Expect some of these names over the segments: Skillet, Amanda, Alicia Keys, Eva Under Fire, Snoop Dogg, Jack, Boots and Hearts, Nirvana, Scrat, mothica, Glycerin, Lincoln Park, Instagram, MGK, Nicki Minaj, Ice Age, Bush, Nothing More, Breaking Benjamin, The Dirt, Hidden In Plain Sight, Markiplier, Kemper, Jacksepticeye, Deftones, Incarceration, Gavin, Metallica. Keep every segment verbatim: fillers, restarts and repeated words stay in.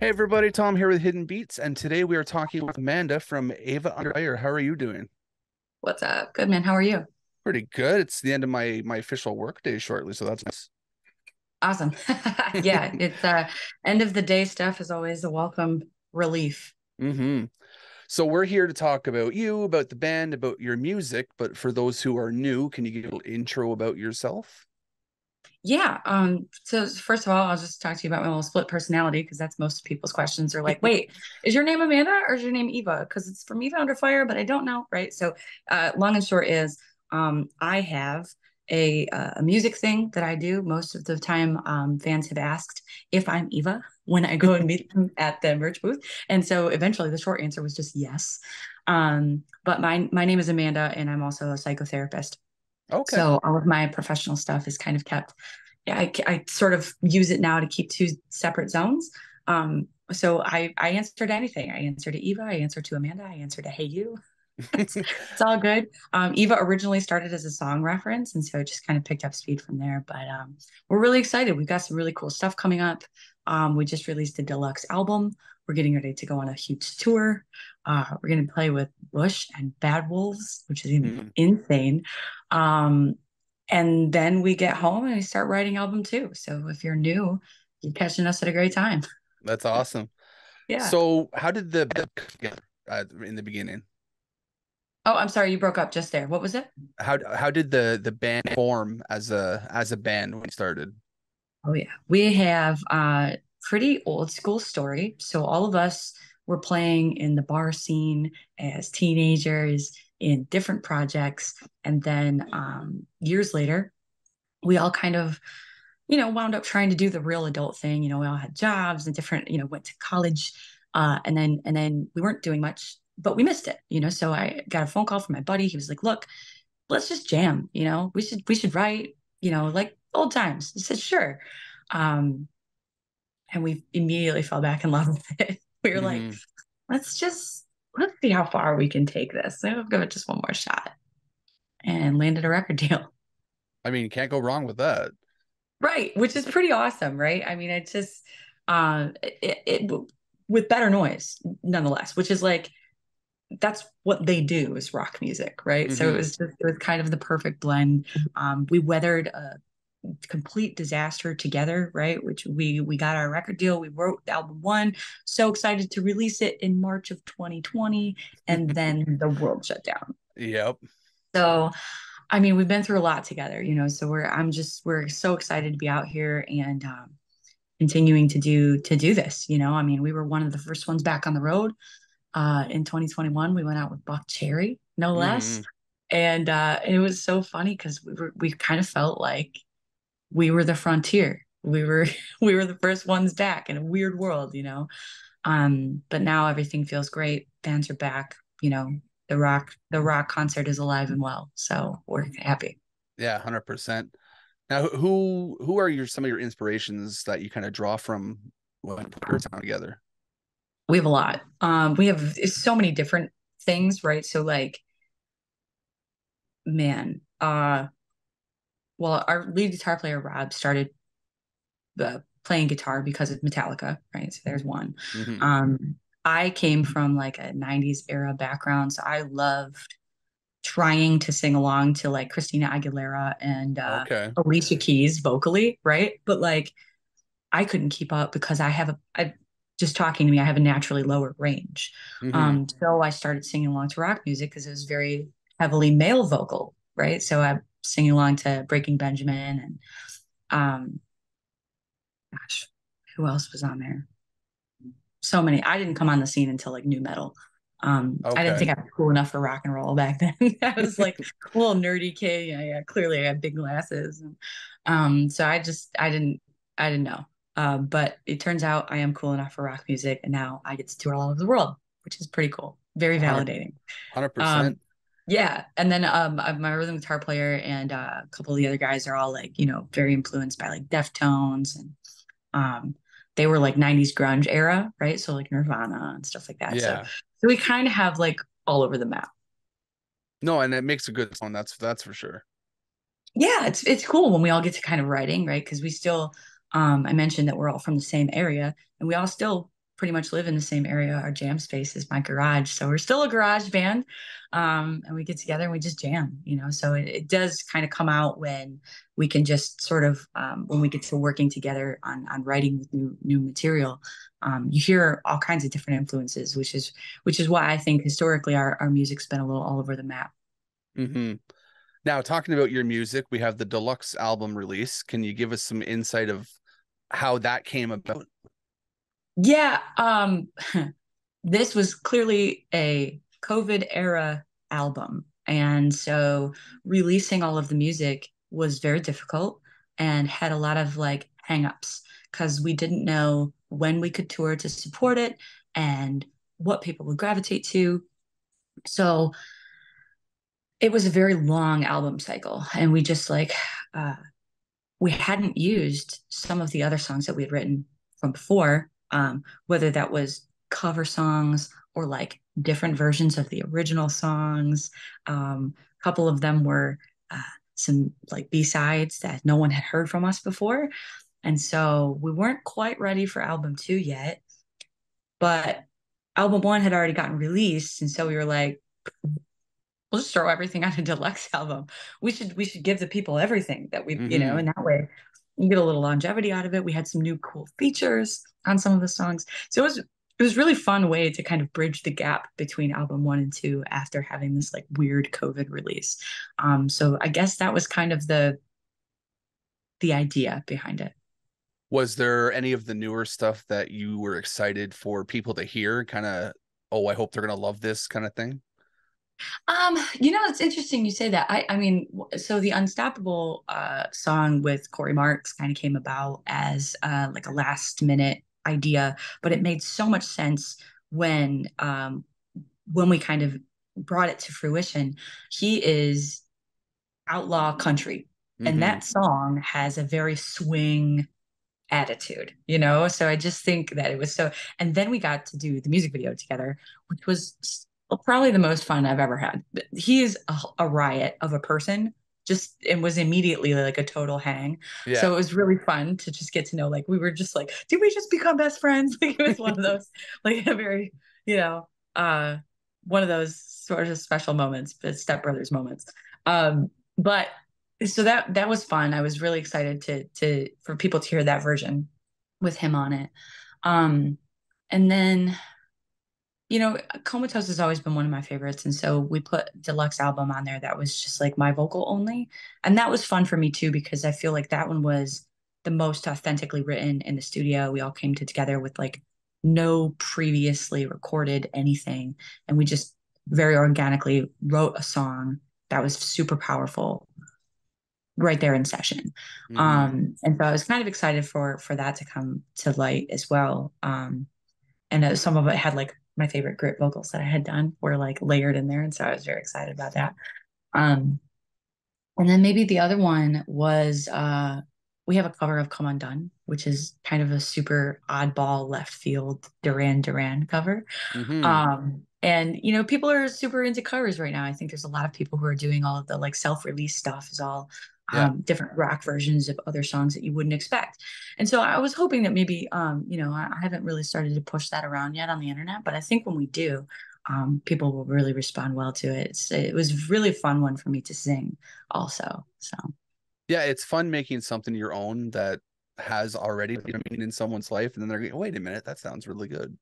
Hey everybody, Tom here with Hidden Beats, and today we are talking with Amanda from Eva Under Fire. How are you doing? What's up? Good, man. How are you? Pretty good. It's the end of my my official work day shortly, so that's nice. Awesome. Yeah, it's uh end of the day stuff is always a welcome relief. Mm-hmm. So we're here to talk about you, about the band, about your music, but for those who are new, can you give a little intro about yourself? Yeah. Um, so first of all, I'll just talk to you about my little split personality, because that's most people's questions. They're like, wait, is your name Amanda or is your name Eva? Because it's from Eva Under Fire, but I don't know. Right. So uh, long and short is um, I have a, uh, a music thing that I do. Most of the time um, fans have asked if I'm Eva when I go and meet them at the merch booth. And so eventually the short answer was just yes. Um, but my, my name is Amanda, and I'm also a psychotherapist. Okay. So all of my professional stuff is kind of kept. Yeah, I, I sort of use it now to keep two separate zones. Um, so I, I answer to anything. I answer to Eva. I answer to Amanda. I answer to Hey You. it's, it's all good. Um, Eva originally started as a song reference, and so it just kind of picked up speed from there. But um, we're really excited. We've got some really cool stuff coming up. Um, we just released a deluxe album. We're getting ready to go on a huge tour. Uh, we're going to play with Bush and Bad Wolves, which is even mm. insane. Um, and then we get home and we start writing album two. So if you're new, you're catching us at a great time. That's awesome. Yeah. So how did the band come together uh, in the beginning? Oh, I'm sorry, you broke up just there. What was it? How how did the the band form as a as a band when it started? Oh yeah, we have a pretty old school story. So all of us were playing in the bar scene as teenagers in different projects, and then um, years later, we all kind of, you know, wound up trying to do the real adult thing. You know, we all had jobs and different, you know, went to college, uh, and then and then we weren't doing much. But we missed it, you know, so I got a phone call from my buddy. He was like, look, let's just jam, you know, we should, we should write, you know, like old times. I said, sure. Um, and we immediately fell back in love with it. We were mm-hmm. like, let's just, let's see how far we can take this. I'll give it just one more shot, and landed a record deal. I mean, you can't go wrong with that. Right. Which is pretty awesome. Right. I mean, it just, uh, it, it with better noise nonetheless, which is like, that's what they do is rock music, right? Mm-hmm. So it was just, it was kind of the perfect blend. Um, we weathered a complete disaster together, right? Which we we got our record deal. We wrote album one. So excited to release it in March of twenty twenty, and then the world shut down. Yep. So, I mean, we've been through a lot together, you know. So we're I'm just we're so excited to be out here and um, continuing to do to do this. You know, I mean, we were one of the first ones back on the road. Uh, in twenty twenty-one, we went out with Buckcherry, no less. Mm. And uh, it was so funny because we were, we kind of felt like we were the frontier. We were, we were the first ones back in a weird world, you know? Um, but now everything feels great. Bands are back, you know, the rock, the rock concert is alive and well. So we're happy. Yeah. one hundred percent. Now who, who are your, some of your inspirations that you kind of draw from when you're together? We have a lot. Um, we have so many different things, right? So like, man, uh, well, our lead guitar player, Rob, started uh, playing guitar because of Metallica, right? So there's one. Mm-hmm. Um, I came from like a nineties era background. So I loved trying to sing along to like Christina Aguilera and uh, okay. Alicia Keys vocally, right? But like, I couldn't keep up because I have a... I, just talking to me, I have a naturally lower range. Mm-hmm. Um, so I started singing along to rock music because it was very heavily male vocal, right? So I'm singing along to Breaking Benjamin and, um, gosh, who else was on there? So many. I didn't come on the scene until like new metal. Um, okay. I didn't think I was cool enough for rock and roll back then. I was like a little nerdy kid. You know, yeah, clearly I had big glasses. And, um, so I just, I didn't, I didn't know. Uh, but it turns out I am cool enough for rock music, and now I get to tour all over the world, which is pretty cool. Very validating. one hundred percent. Um, yeah. And then um, my rhythm guitar player and uh, a couple of the other guys are all like, you know, very influenced by like Deftones. And um, they were like nineties grunge era, right? So like Nirvana and stuff like that. Yeah. So, so we kind of have like all over the map. No, and it makes a good song. That's, that's for sure. Yeah. It's, it's cool when we all get to kind of writing, right? Because we still... Um, I mentioned that we're all from the same area, and we all still pretty much live in the same area. Our jam space is my garage. So we're still a garage band. Um, and we get together and we just jam, you know, so it, it does kind of come out when we can just sort of, um, when we get to working together on, on writing new, new material, um, you hear all kinds of different influences, which is, which is why I think historically our, our music's been a little all over the map. Mm-hmm. Now, talking about your music, we have the deluxe album release. Can you give us some insight of how that came about? Yeah, um, this was clearly a COVID era album. And so releasing all of the music was very difficult and had a lot of like hangups because we didn't know when we could tour to support it and what people would gravitate to. So it was a very long album cycle. And we just like, uh, we hadn't used some of the other songs that we had written from before. Um, whether that was cover songs or like different versions of the original songs. Um, a couple of them were uh, some like B-sides that no one had heard from us before. And so we weren't quite ready for album two yet, but album one had already gotten released. And so we were like, we'll just throw everything on a deluxe album. We should, we should give the people everything that we've, mm-hmm. you know, in that way. You get a little longevity out of it. We had some new cool features on some of the songs. So it was it was really fun way to kind of bridge the gap between album one and two after having this like weird COVID release. Um, so I guess that was kind of the the idea behind it. Was there any of the newer stuff that you were excited for people to hear? Kind of, oh, I hope they're going to love this kind of thing? Um, you know, it's interesting you say that. I, I mean, so the Unstoppable uh, song with Corey Marks kind of came about as uh, like a last minute idea, but it made so much sense when um, when we kind of brought it to fruition. He is outlaw country, mm-hmm. and that song has a very swing attitude, you know? So I just think that it was so, and then we got to do the music video together, which was probably the most fun I've ever had. He is a, a riot of a person, just and was immediately like a total hang. Yeah. So it was really fun to just get to know, like, we were just like, did we just become best friends? Like, it was one of those, like a very, you know, uh, one of those sort of special moments, but stepbrothers moments. Um, but so that, that was fun. I was really excited to, to, for people to hear that version with him on it. Um, and then, you know, Comatose has always been one of my favorites. And so we put deluxe album on there that was just like my vocal only. And that was fun for me too, because I feel like that one was the most authentically written in the studio. We all came to together with like no previously recorded anything. And we just very organically wrote a song that was super powerful right there in session. Mm-hmm. Um, and so I was kind of excited for, for that to come to light as well. Um, and uh, some of it had like my favorite grit vocals that I had done were like layered in there. And so I was very excited about that. Um, and then maybe the other one was, uh, we have a cover of Come Undone, which is kind of a super oddball left field Duran Duran cover. Mm-hmm. Um, and, you know, people are super into covers right now. I think there's a lot of people who are doing all of the like self-release stuff is all yeah. um, different rock versions of other songs that you wouldn't expect. And so I was hoping that maybe, um, you know, I, I haven't really started to push that around yet on the internet, but I think when we do, um, people will really respond well to it. It's, it was really a fun one for me to sing also. So, yeah, it's fun making something your own that has already been in someone's life. And then they're going, wait a minute, that sounds really good.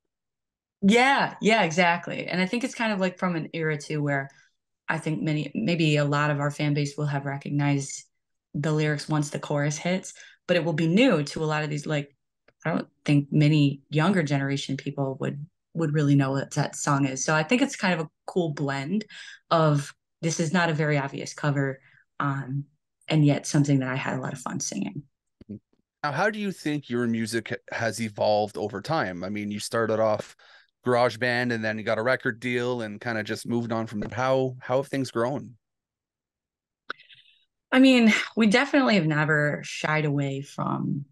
Yeah, yeah, exactly. And I think it's kind of like from an era too, where I think many, maybe a lot of our fan base will have recognized the lyrics once the chorus hits, but it will be new to a lot of these, like, I don't think many younger generation people would, would really know what that song is. So I think it's kind of a cool blend of, this is not a very obvious cover, um, and yet something that I had a lot of fun singing. Now, how do you think your music has evolved over time? I mean, you started off garage band and then you got a record deal and kind of just moved on from that. How, how have things grown? I mean, we definitely have never shied away from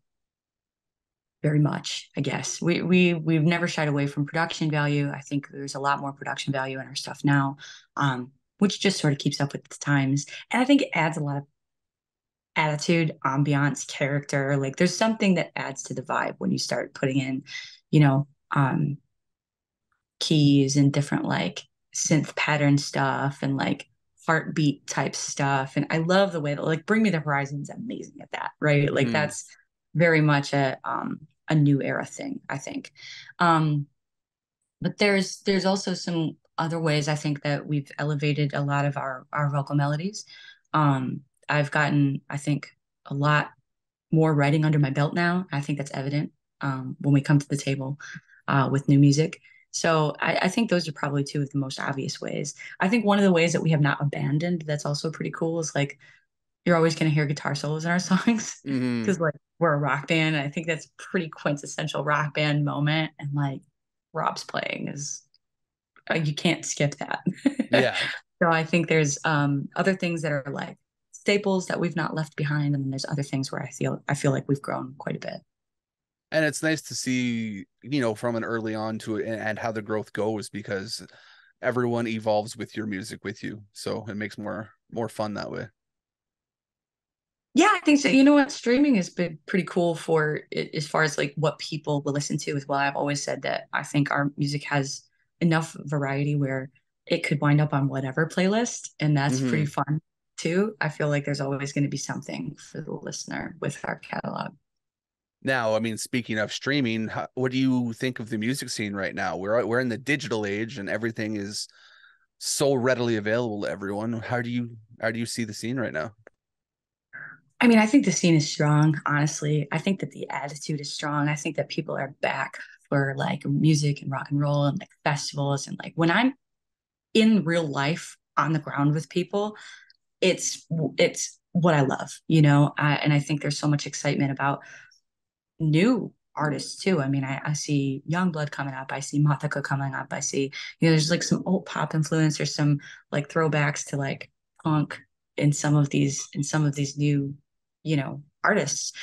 very much, I guess. We, we, we've never shied away from production value. I think there's a lot more production value in our stuff now, um, which just sort of keeps up with the times. And I think it adds a lot of attitude, ambiance, character. Like, there's something that adds to the vibe when you start putting in, you know, um, keys and different like synth pattern stuff and like heartbeat type stuff. And I love the way that like Bring Me the Horizon is amazing at that, right? Like mm. that's very much a um, a new era thing, I think. Um, but there's there's also some other ways I think that we've elevated a lot of our our vocal melodies. Um, I've gotten, I think, a lot more writing under my belt now. I think that's evident um, when we come to the table uh, with new music. So I, I think those are probably two of the most obvious ways. I think one of the ways that we have not abandoned that's also pretty cool is like, you're always going to hear guitar solos in our songs because mm-hmm. like we're a rock band. And I think that's a pretty quintessential rock band moment. And like Rob's playing is, uh, you can't skip that. Yeah. So I think there's um, other things that are like staples that we've not left behind. And then there's other things where I feel, I feel like we've grown quite a bit. And it's nice to see, you know, from an early on to it and how the growth goes, because everyone evolves with your music with you. So it makes more, more fun that way. Yeah, I think so. You know what? Streaming has been pretty cool for it, as far as like what people will listen to as well. I've always said that I think our music has enough variety where it could wind up on whatever playlist. And that's mm-hmm. pretty fun too. I feel like there's always going to be something for the listener with our catalog. Now, I mean, speaking of streaming, how, what do you think of the music scene right now? We're we're in the digital age, and everything is so readily available to everyone. How do you how do you see the scene right now? I mean, I think the scene is strong. Honestly, I think that the attitude is strong. I think that people are back for like music and rock and roll and like festivals and like when I'm in real life on the ground with people, it's it's what I love, you know. I, and I think there's so much excitement about new artists too. I mean, I, I see Youngblood coming up. I see Mothica coming up. I see, you know, there's like some old pop influence or some like throwbacks to like punk in some of these, in some of these new, you know, artists.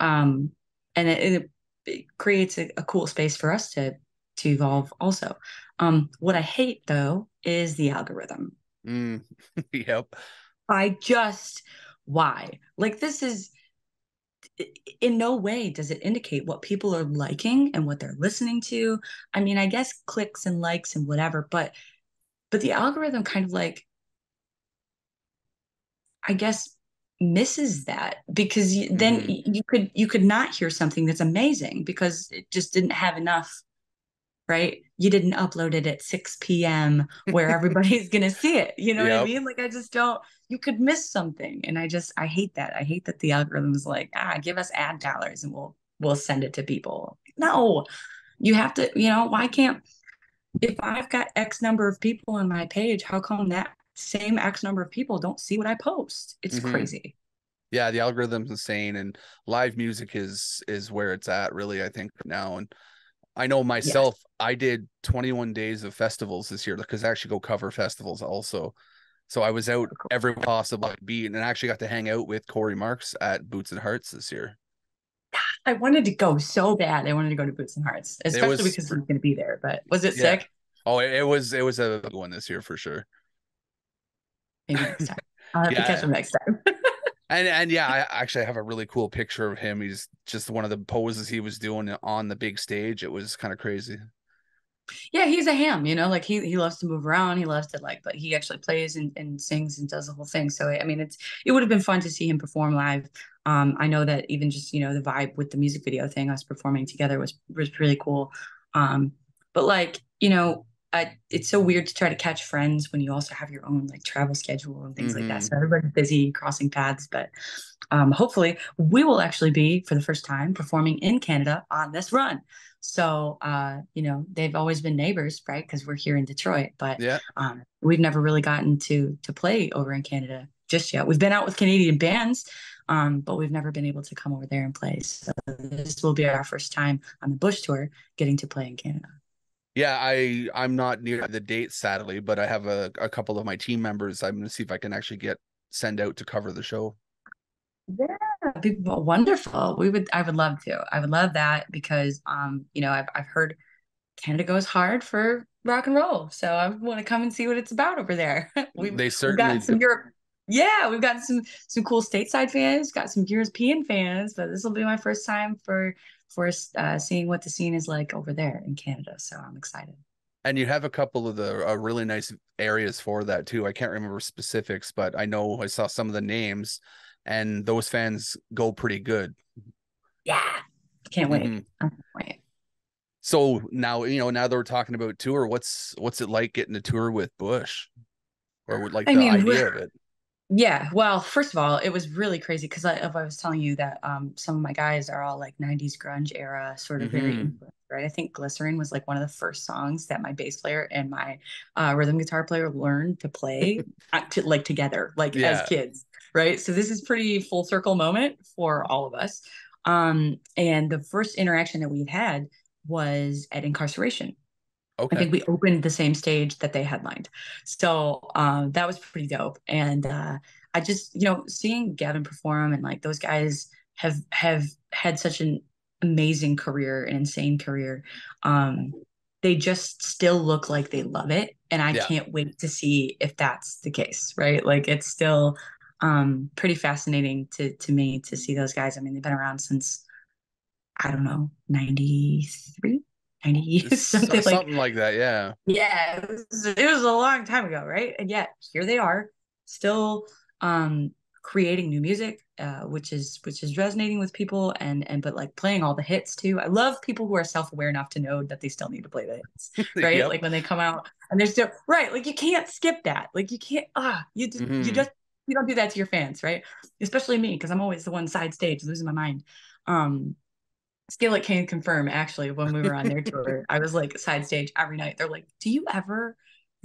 Um, and it, it creates a, a cool space for us to, to evolve also. Um, what I hate though, is the algorithm. Mm. Yep. I just, why? Like this is, in no way does it indicate what people are liking and what they're listening to. I mean, I guess clicks and likes and whatever, but but the algorithm kind of like, I guess, misses that, because you, then mm-hmm. you could you could not hear something that's amazing because it just didn't have enough, right? You didn't upload it at six p.m. where everybody's going to see it. You know yep. what I mean? Like, I just don't, you could miss something. And I just, I hate that. I hate that the algorithm is like, ah, give us ad dollars and we'll, we'll send it to people. No, you have to, you know, why can't, if I've got X number of people on my page, how come that same X number of people don't see what I post? It's mm-hmm. crazy. Yeah. The algorithm's insane, and live music is, is where it's at really, I think now. And I know myself, yes. I did twenty-one days of festivals this year because I actually go cover festivals also. So I was out cool. every possible I could be, and I actually got to hang out with Corey Marks at Boots and Hearts this year. I wanted to go so bad. I wanted to go to Boots and Hearts, especially was, because I was going to be there, but was it yeah. sick? Oh, it, it was, it was a good one this year for sure. Maybe next time. I'll have yeah. to catch him next time. And and yeah, I actually have a really cool picture of him. He's just one of the poses he was doing on the big stage. It was kind of crazy. Yeah, he's a ham, you know, like he he loves to move around. He loves to like, but he actually plays and, and sings and does the whole thing. So, I mean, it's it would have been fun to see him perform live. Um, I know that even just, you know, the vibe with the music video thing, us performing together was, was really cool. Um, but like, you know, I, it's so weird to try to catch friends when you also have your own like travel schedule and things mm-hmm. like that. So everybody's busy crossing paths, but um, hopefully we will actually be for the first time performing in Canada on this run. So, uh, you know, they've always been neighbors, right? Cause we're here in Detroit, but yeah. um, we've never really gotten to, to play over in Canada just yet. We've been out with Canadian bands, um, but we've never been able to come over there and play. So this will be our first time on the Bush tour getting to play in Canada. Yeah, I, I'm not near the date, sadly, but I have a, a couple of my team members. I'm going to see if I can actually get send out to cover the show. Yeah, that'd be wonderful. We would, I would love to. I would love that because, um, you know, I've, I've heard Canada goes hard for rock and roll. So I want to come and see what it's about over there. We've, they certainly we've got some Europe. Yeah, we've got some, some cool stateside fans, got some European fans, but this will be my first time for for uh, seeing what the scene is like over there in Canada. So I'm excited. And you have a couple of the uh, really nice areas for that too. I can't remember specifics, but I know I saw some of the names, and those fans go pretty good. Yeah, can't wait. Mm-hmm. I can't wait. So now, you know, now that we're talking about tour, what's what's it like getting a tour with Bush, or would like I the mean, idea of it? Yeah, well, first of all, it was really crazy because I, I was telling you that um, some of my guys are all like nineties grunge era, sort of mm-hmm. very influenced, right? I think Glycerin was like one of the first songs that my bass player and my uh, rhythm guitar player learned to play to, like together, like yeah. as kids, right? So this is pretty full circle moment for all of us. Um, and the first interaction that we had was at Incarceration. Okay. I think we opened the same stage that they headlined. So um, that was pretty dope. And uh, I just, you know, seeing Gavin perform, and like those guys have have had such an amazing career, an insane career. Um, they just still look like they love it. And I yeah. can't wait to see if that's the case, right? Like it's still um, pretty fascinating to to me to see those guys. I mean, they've been around since, I don't know, ninety-three? ninety years, something, something like, like that. Yeah. Yeah. It was, it was a long time ago. Right. And yet here they are still um, creating new music, uh, which is, which is resonating with people, and, and, but like playing all the hits too. I love people who are self-aware enough to know that they still need to play the hits, right? Yep. Like when they come out and they're still right. Like you can't skip that. Like you can't, ah, you just, mm-hmm. you just, you don't do that to your fans. Right. Especially me. Cause I'm always the one side stage losing my mind. Um, Skillet can confirm, actually, when we were on their tour, I was like side stage every night. They're like, do you ever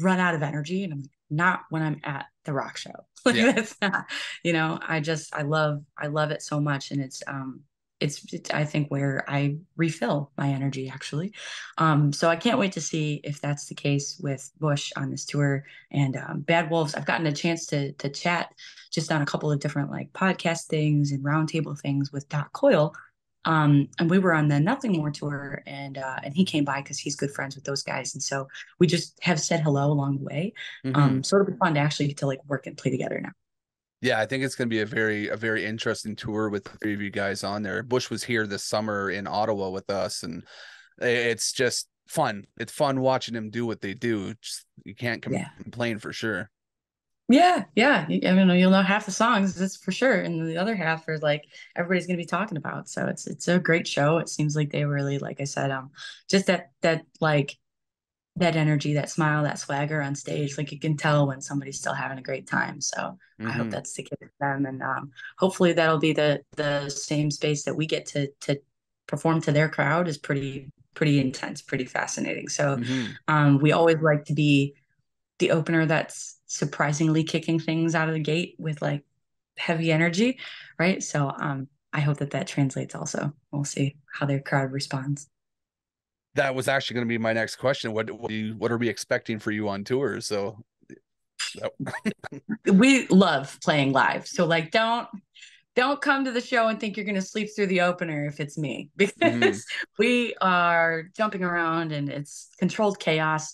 run out of energy? And I'm like, not when I'm at the rock show. Like yeah. that's not, you know, I just, I love, I love it so much. And it's, um, it's, it, I think where I refill my energy, actually. Um, so I can't wait to see if that's the case with Bush on this tour. And um, Bad Wolves, I've gotten a chance to to chat just on a couple of different like podcast things and roundtable things with Doc Coyle. Um, and we were on the Nothing More tour, and uh, and he came by because he's good friends with those guys, and so we just have said hello along the way. Mm-hmm. Um, so it'll be fun to actually get to like work and play together now. Yeah, I think it's going to be a very a very interesting tour with the three of you guys on there. Bush was here this summer in Ottawa with us, and it's just fun. It's fun watching him do what they do. Just, you can't com- yeah. complain for sure. Yeah, yeah. I mean, you'll know half the songs, that's for sure, and the other half are like everybody's gonna be talking about. So it's it's a great show. It seems like they really, like I said, um, just that that like that energy, that smile, that swagger on stage. Like you can tell when somebody's still having a great time. So mm-hmm. I hope that's the case with them, and um, hopefully that'll be the the same space that we get to to perform to their crowd. Is pretty pretty intense, pretty fascinating. So mm-hmm. um, we always like to be the opener that's surprisingly kicking things out of the gate with like heavy energy, right? So um, I hope that that translates also. We'll see how their crowd responds. That was actually going to be my next question. What what, do you, what are we expecting for you on tour? So, so. We love playing live. So like, don't don't come to the show and think you're going to sleep through the opener if it's me, because mm. we are jumping around and it's controlled chaos.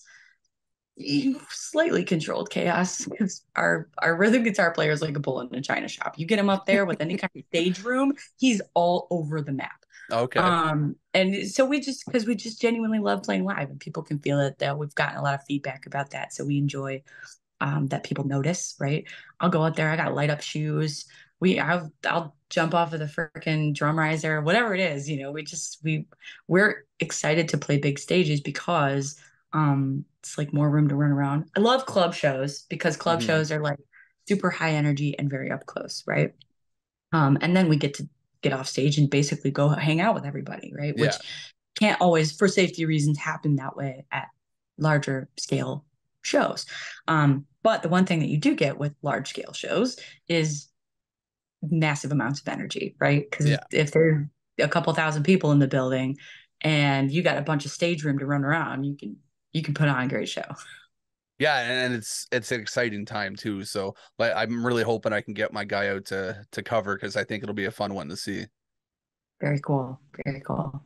Slightly controlled chaos, because our our rhythm guitar player is like a bull in a china shop. You get him up there with any kind of stage room, he's all over the map. Okay. Um, and so we just because we just genuinely love playing live, and people can feel it. That we've gotten a lot of feedback about that, so we enjoy um, that people notice. Right? I'll go out there. I got light up shoes. We I'll I'll jump off of the freaking drum riser, whatever it is. You know, we just we we're excited to play big stages because. Um, it's like more room to run around. I love club shows because club mm-hmm. shows are like super high energy and very up close. Right. Um, and then we get to get off stage and basically go hang out with everybody. Right. Yeah. Which can't always for safety reasons happen that way at larger scale shows. Um, but the one thing that you do get with large scale shows is massive amounts of energy. Right. Cause yeah. if there's a couple thousand people in the building and you got a bunch of stage room to run around, you can, You can put on a great show. Yeah, and it's it's an exciting time too. So like, I'm really hoping I can get my guy out to to cover, because I think it'll be a fun one to see. Very cool. Very cool.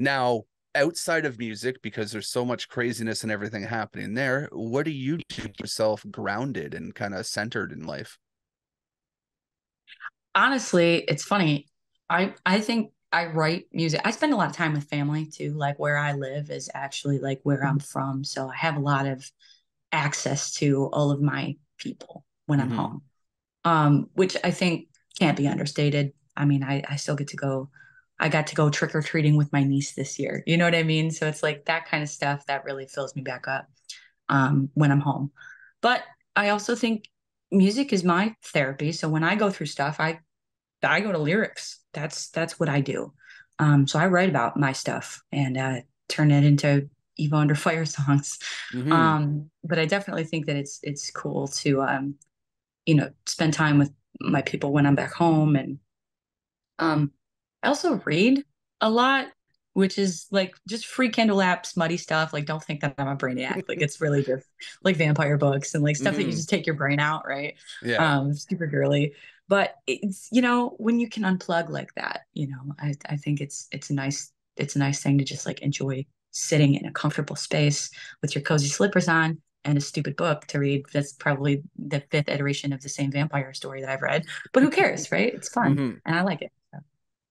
Now, outside of music, because there's so much craziness and everything happening there, what do you keep yourself grounded and kind of centered in life? Honestly, it's funny. I I think I write music. I spend a lot of time with family too. Like where I live is actually like where I'm from. So I have a lot of access to all of my people when I'm mm-hmm. home, um, which I think can't be understated. I mean, I, I still get to go, I got to go trick or treating with my niece this year. You know what I mean? So it's like that kind of stuff that really fills me back up um, when I'm home. But I also think music is my therapy. So when I go through stuff, I I go to lyrics. That's that's what I do. Um, so I write about my stuff and uh, turn it into Eva Under Fire songs. Mm-hmm. Um, but I definitely think that it's it's cool to um, you know, spend time with my people when I'm back home. And um, I also read a lot, which is like just free Kindle app, smutty stuff. Like, don't think that I'm a brainiac. Like, it's really just like vampire books and like stuff mm-hmm. that you just take your brain out, right? Yeah. Um, super girly. But it's, you know, when you can unplug like that, you know, I, I think it's it's a nice it's a nice thing to just like enjoy sitting in a comfortable space with your cozy slippers on and a stupid book to read. That's probably the fifth iteration of the same vampire story that I've read. But who cares, right? It's fun. Mm-hmm. And I like it. So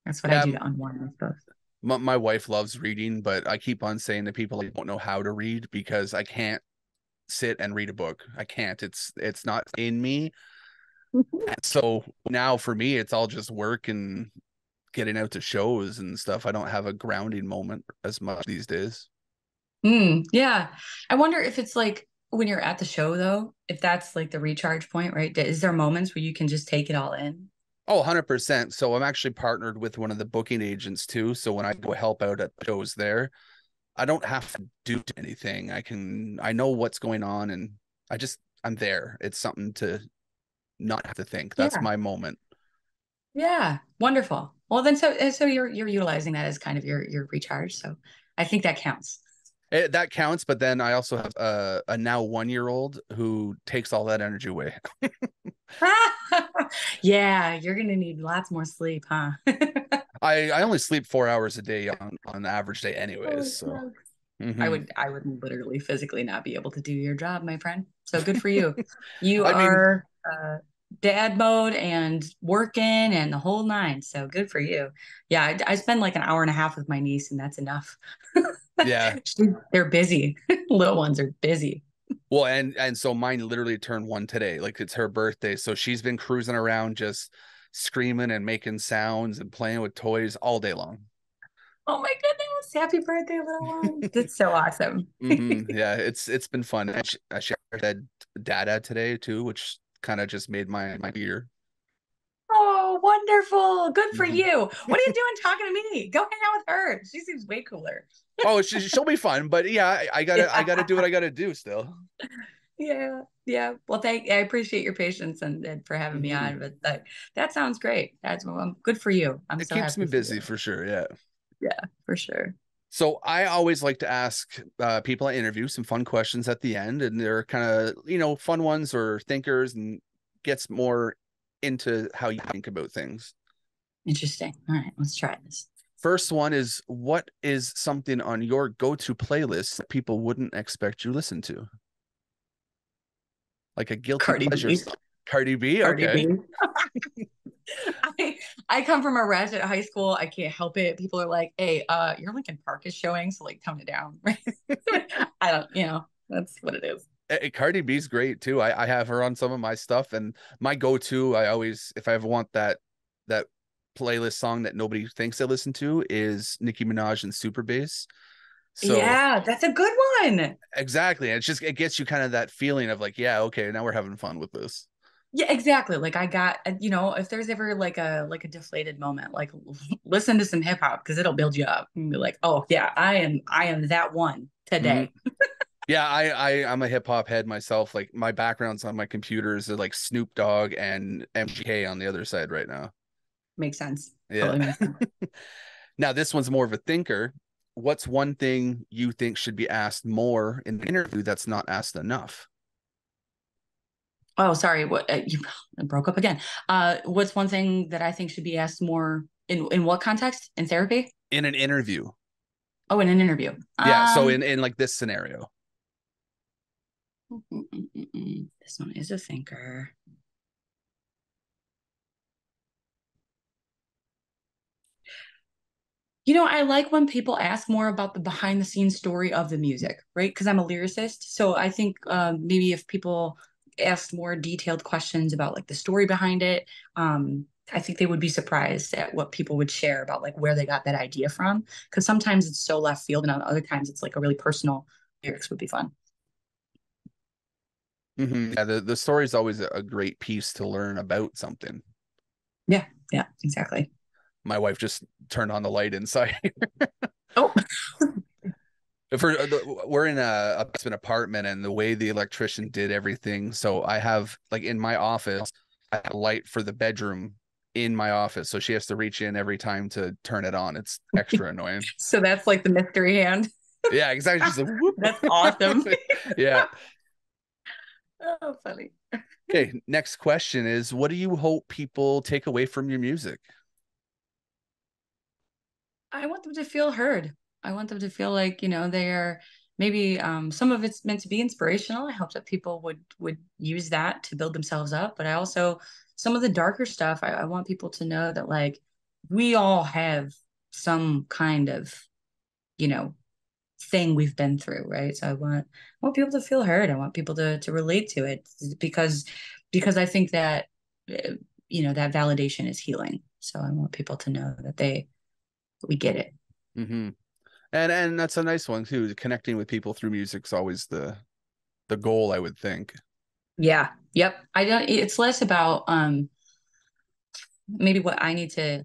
that's what yeah, I do to unwind those books. My, my wife loves reading, but I keep on saying to people I don't know how to read because I can't sit and read a book. I can't. It's it's not in me. And so now for me, it's all just work and getting out to shows and stuff. I don't have a grounding moment as much these days. Mm, yeah. I wonder if it's like when you're at the show, though, if that's like the recharge point, right? Is there moments where you can just take it all in? Oh, one hundred percent. So I'm actually partnered with one of the booking agents, too. So when I go help out at shows there, I don't have to do anything. I can I know what's going on and I just I'm there. It's something to not have to think. That's yeah. my moment. Yeah, wonderful. Well, then so so you're you're utilizing that as kind of your your recharge. So I think that counts. It, that counts, but then I also have a, a now one year old who takes all that energy away. Yeah, you're gonna need lots more sleep, huh? I I only sleep four hours a day on on the average day, anyways. Oh, so. Mm-hmm. I would I would literally physically not be able to do your job, my friend. So good for you. You I are. Mean, Uh, dad mode and working and the whole nine. So good for you. Yeah, I, I spend like an hour and a half with my niece, and that's enough. Yeah, they're busy. Little ones are busy. Well, and and so mine literally turned one today. Like it's her birthday, so she's been cruising around just screaming and making sounds and playing with toys all day long. Oh my goodness! Happy birthday, little one. That's so awesome. Mm-hmm. Yeah, it's it's been fun. I, sh- I shared data today too, which kind of just made my my year. Oh, wonderful. Good for you. What are you doing talking to me? Go hang out with her. She seems way cooler. Oh, she, she'll be fun. But yeah, I, I gotta yeah. I gotta do what I gotta do still. Yeah, yeah. Well, thank I appreciate your patience and, and for having me on. But that, that sounds great. That's um, good for you. I'm it so keeps happy me busy for sure. Yeah. Yeah, for sure. So I always like to ask uh, people I interview some fun questions at the end, and they're kind of, you know, fun ones or thinkers and gets more into how you think about things. Interesting. All right, let's try this. First one is, what is something on your go-to playlist that people wouldn't expect you listen to? Like a guilty Cardi pleasure. B. Cardi B? Cardi okay. B. I, I come from a ratchet high school. I can't help it. People are like, hey, uh, your Lincoln Park is showing, so like tone it down. I don't, you know, that's what it is. Hey, Cardi B's great too. I, I have her on some of my stuff, and my go-to, I always, if I ever want that that playlist song that nobody thinks I listen to, is Nicki Minaj and Super Bass. So, yeah, that's a good one. Exactly. And it's just, it gets you kind of that feeling of like, yeah, okay, now we're having fun with this. Yeah, exactly. Like I got, you know, if there's ever like a like a deflated moment, like listen to some hip hop because it'll build you up and be like, oh yeah, I am, I am that one today. Mm-hmm. Yeah, I, I I'm a hip hop head myself. Like my backgrounds on my computers is like Snoop Dogg and M G K on the other side right now. Makes sense. Yeah. Totally makes sense. Now this one's more of a thinker. What's one thing you think should be asked more in the interview that's not asked enough? Oh, sorry. What uh, you broke up again. Uh, what's one thing that I think should be asked more in, in what context? In therapy? In an interview. Oh, in an interview. Yeah. Um, so in, in like this scenario. This one is a thinker. you know, I like when people ask more about the behind the scenes story of the music, right? Because I'm a lyricist. So I think um, maybe if people asked more detailed questions about like the story behind it, um, I think they would be surprised at what people would share about like where they got that idea from. Because sometimes it's so left field, and on other times it's like a really personal lyrics would be fun. Mm-hmm. Yeah, the, the story is always a great piece to learn about something. Yeah, yeah, exactly. My wife just turned on the light inside. Oh. For, we're in a, a basement apartment, and the way the electrician did everything. So I have, like, in my office, I have a light for the bedroom in my office. So she has to reach in every time to turn it on. It's extra annoying. So that's like the mystery hand. Yeah, exactly. Just like, whoop. That's awesome. Yeah. Oh, funny. Okay, next question is, what do you hope people take away from your music? I want them to feel heard. I want them to feel like, you know, they are maybe um, some of it's meant to be inspirational. I hope that people would would use that to build themselves up. But I also, some of the darker stuff, I, I want people to know that, like, we all have some kind of, you know, thing we've been through, right? So I want I want people to feel heard. I want people to to relate to it, because because I think that, you know, that validation is healing. So I want people to know that they we get it. Mm-hmm. And and that's a nice one too. Connecting with people through music's always the the goal, I would think. Yeah. Yep. I don't. It's less about um maybe what I need to.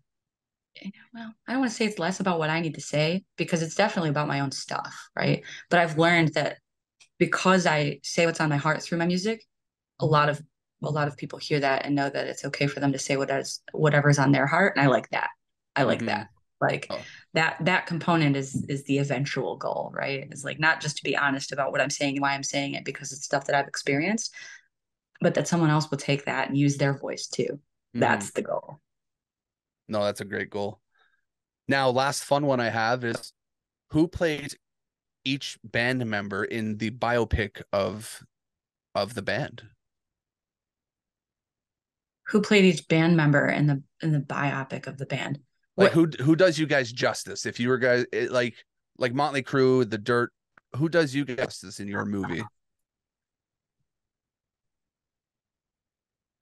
Well, I don't want to say it's less about what I need to say, because it's definitely about my own stuff, right? But I've learned that because I say what's on my heart through my music, a lot of a lot of people hear that and know that it's okay for them to say what is whatever's on their heart, and I like that. I like mm-hmm. that. Like oh. that that component is is the eventual goal, right? It's like not just to be honest about what I'm saying and why I'm saying it, because it's stuff that I've experienced, but that someone else will take that and use their voice too. Mm-hmm. That's the goal. No, that's a great goal. Now, last fun one I have is, who plays each band member in the biopic of of the band? Who played each band member in the in the biopic of the band? Like, what? who who does you guys justice? If you were guys it, like like Motley Crue, The Dirt, who does you justice in your movie?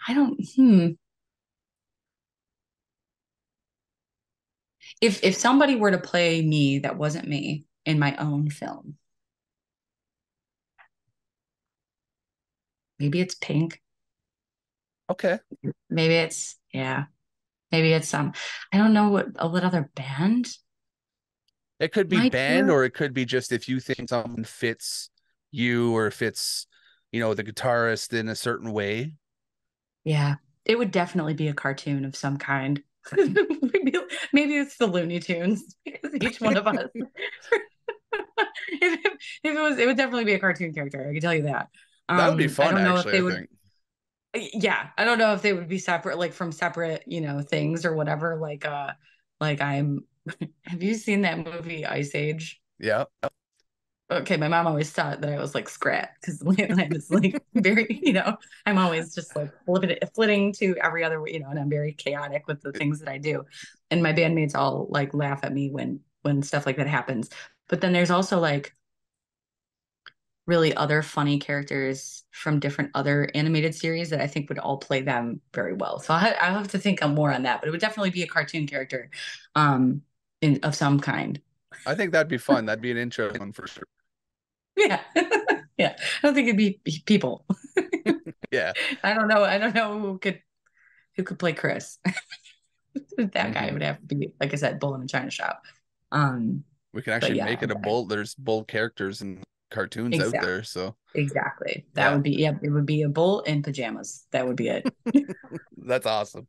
I don't. Hmm. If if somebody were to play me that wasn't me in my own film, maybe it's Pink. Okay. Maybe it's yeah. Maybe it's um. I don't know what a what other band. It could be my band, dear. Or it could be just if you think something fits you, or if it's, you know, the guitarist in a certain way. Yeah, it would definitely be a cartoon of some kind. Maybe it's the Looney Tunes, because each one of us if, if it was it would definitely be a cartoon character, I can tell you that. Um, that would be fun. I don't know actually, if they would, I think. Yeah, I don't know if they would be separate, like from separate, you know, things or whatever, like uh like I'm have you seen that movie Ice Age? Yeah. Okay, my mom always thought that I was like Scrat, because Landline is like very, you know, I'm always just like flitting to every other, you know, and I'm very chaotic with the things that I do. And my bandmates all like laugh at me when when stuff like that happens. But then there's also like really other funny characters from different other animated series that I think would all play them very well. So I, I'll have to think more on that, but it would definitely be a cartoon character um, in, of some kind. I think that'd be fun. That'd be an intro one for sure. Yeah. Yeah. I don't think it'd be people. Yeah. I don't know. I don't know who could who could play Chris. That mm-hmm. guy would have to be, like I said, Bull in a China Shop. Um we can actually yeah, make it a bull. There's bull characters and cartoons exactly. out there. So exactly. That yeah. would be yeah, it would be a bull in pajamas. That would be it. That's awesome.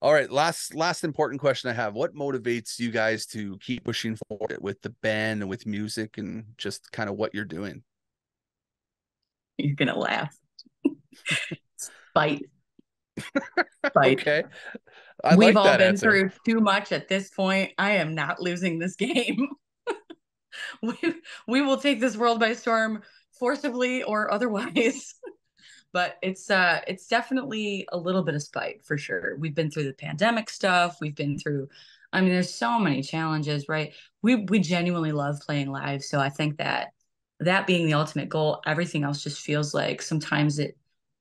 All right, last last important question I have. What motivates you guys to keep pushing forward with the band and with music and just kind of what you're doing? You're going to laugh. Fight. Fight. Okay. I We've like all that been answer. Through too much at this point. I am not losing this game. we, we will take this world by storm, forcibly or otherwise. But it's uh, it's definitely a little bit of spite for sure. We've been through the pandemic stuff. We've been through I mean, there's so many challenges, right? We we genuinely love playing live. So I think that that being the ultimate goal, everything else just feels like sometimes it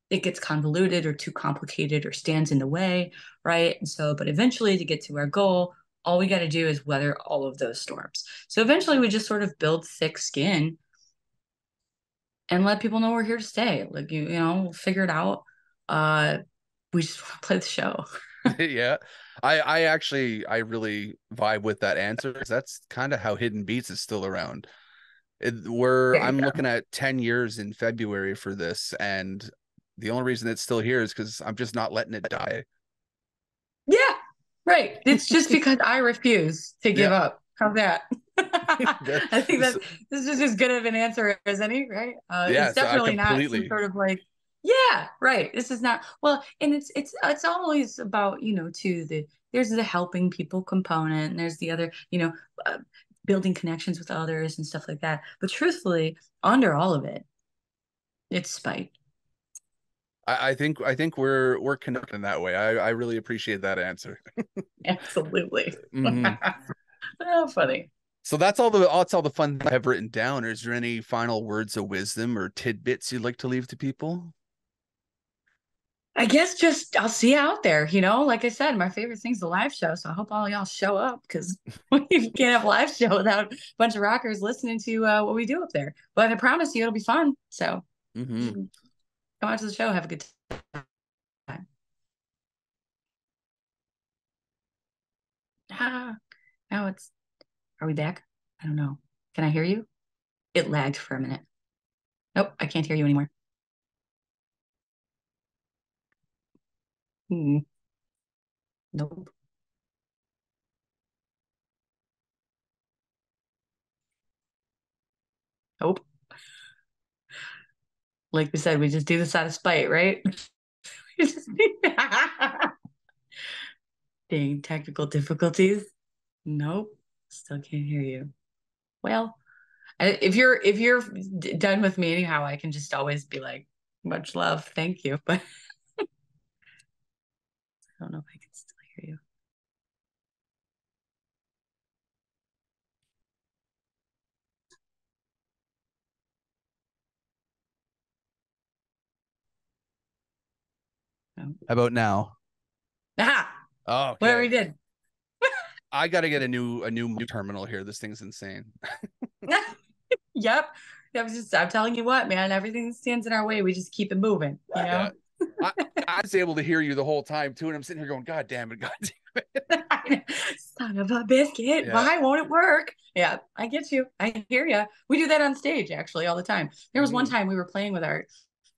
it gets convoluted or too complicated or stands in the way, right? And so, but eventually to get to our goal, all we got to do is weather all of those storms. So eventually we just sort of build thick skin and let people know we're here to stay. Like, you, you know, we'll figure it out. Uh, we just want to play the show. Yeah. I, I actually, I really vibe with that answer, because that's kind of how Hidden Beats is still around. It, we're, I'm go. looking at ten years in February for this. And the only reason it's still here is because I'm just not letting it die. Yeah, right. It's just because I refuse to give yeah. up. How's that? I think that this is as good of an answer as any, right? Uh, yeah, it's definitely so not some sort of like, yeah, right. This is not, well, and it's, it's, it's always about, you know, too, the, there's the helping people component, and there's the other, you know, uh, building connections with others and stuff like that. But truthfully, under all of it, it's spite. I think I think we're we're connecting that way. I, I really appreciate that answer. Absolutely. Mm-hmm. Oh, funny. So that's all the that's all the fun I've written down. Is there any final words of wisdom or tidbits you'd like to leave to people? I guess just I'll see you out there. You know, like I said, my favorite thing's the live show. So I hope all y'all show up, because we can't have a live show without a bunch of rockers listening to uh, what we do up there. But I promise you, it'll be fun. So. Mm-hmm. Come out to the show. Have a good time. Ah, now it's... Are we back? I don't know. Can I hear you? It lagged for a minute. Nope, I can't hear you anymore. Hmm. Nope. Nope. Like we said, we just do this out of spite, right? We just dang, technical difficulties. Nope, still can't hear you. Well, if you're if you're done with me anyhow, I can just always be like, much love, thank you. But I don't know if I can still hear you. How about now? Aha! Oh, okay. Whatever we did. I got to get a new a new terminal here. This thing's insane. Yep. I was just, I'm telling you what, man. Everything that stands in our way, we just keep it moving. You know? Yeah. I, I was able to hear you the whole time too, and I'm sitting here going, "God damn it! God damn it! Son of a biscuit! Yeah. Why won't it work?" Yeah, I get you. I hear you. We do that on stage actually all the time. There was mm. one time we were playing with our,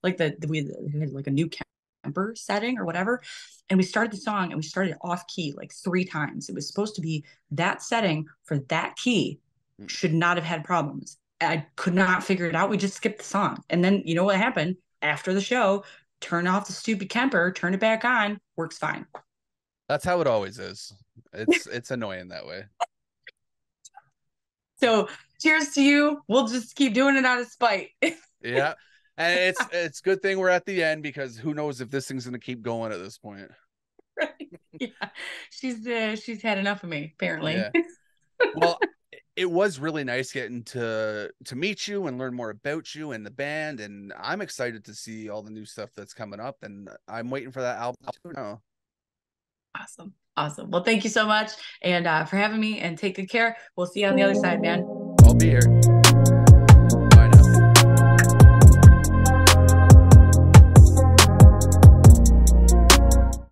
like the, the we had like a new camera. Temper setting or whatever, and we started the song and we started off key like three times. It was supposed to be that setting for that key. Should not have had problems. I could not figure it out. We just skipped the song, and then you know what happened after the show? Turn off the stupid Kemper, turn it back on, works fine. That's how it always is. It's it's annoying that way. So cheers to you. We'll just keep doing it out of spite. Yeah. And it's it's good thing we're at the end, because who knows if this thing's gonna keep going at this point. Right. Yeah. She's uh, she's had enough of me, apparently. Yeah. Well, it was really nice getting to to meet you and learn more about you and the band, and I'm excited to see all the new stuff that's coming up, and I'm waiting for that album too now. Awesome. Awesome. Well, thank you so much and uh for having me, and take good care. We'll see you on the other side, man. I'll be here.